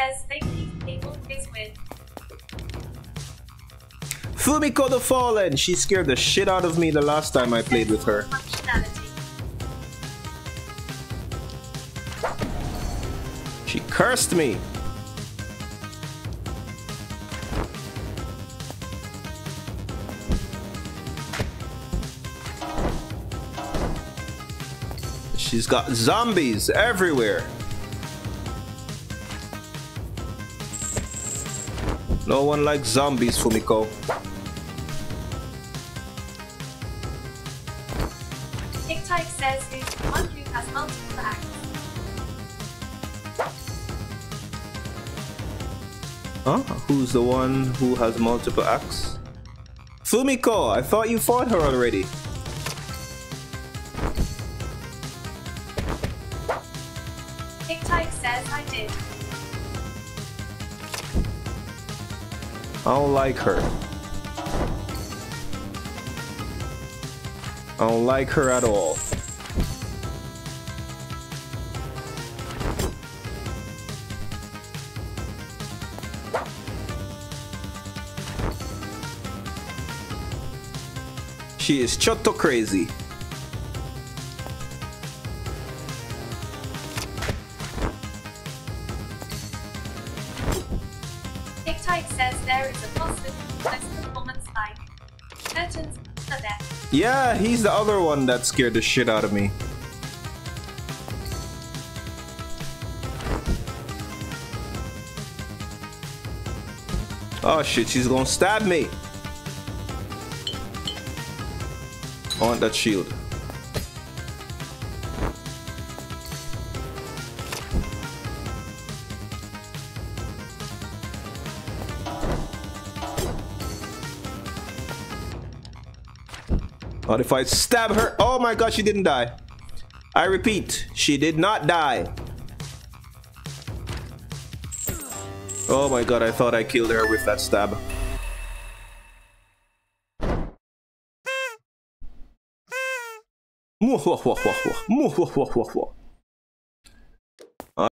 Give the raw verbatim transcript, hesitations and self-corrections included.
says they will fix with Fumiko the Fallen! She scared the shit out of me the last time I played with her. She cursed me! She's got zombies everywhere! No one likes zombies, Fumiko. TikTok says who's the one who has multiple acts. Huh? Who's the one who has multiple acts? Fumiko! I thought you fought her already. TikTok says I did. I don't like her. I don't like her at all. She is chotto crazy. Yeah, he's the other one that scared the shit out of me. Oh shit, she's gonna stab me. I want that shield. But if I stab her, oh my god, she didn't die. I repeat, she did not die. Oh my god, I thought I killed her with that stab.